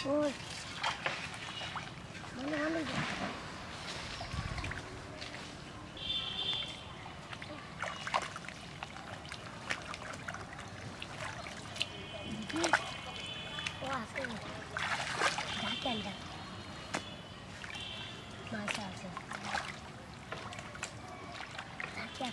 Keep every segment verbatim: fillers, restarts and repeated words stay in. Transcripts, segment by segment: Oi. Mana mana dia? Wah, sini. Makan dah. Masak sini. Makan.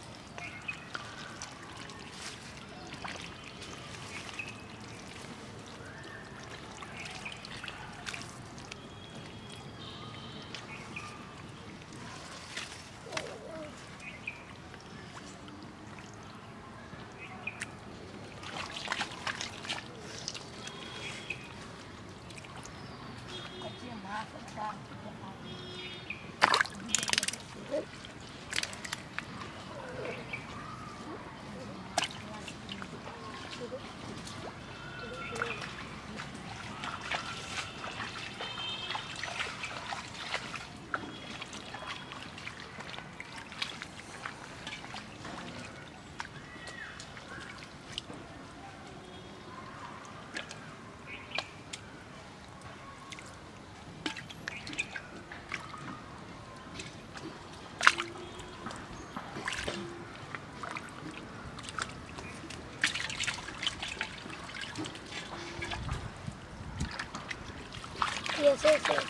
Yes, yes, yes.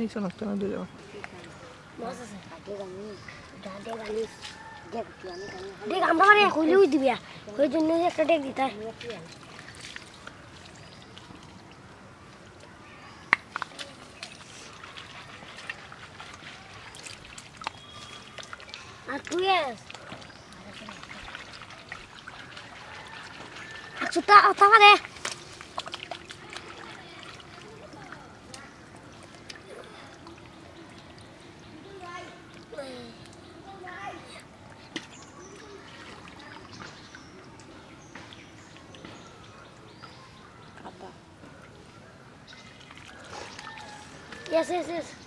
Isso não está nada legal. Nossa, cadê a minha? Cadê a minha? Dei a minha. Dei a colheu de bia. Colheu não é cadê que tá? Atuias. Achuta, tava de. Yes, yes, yes.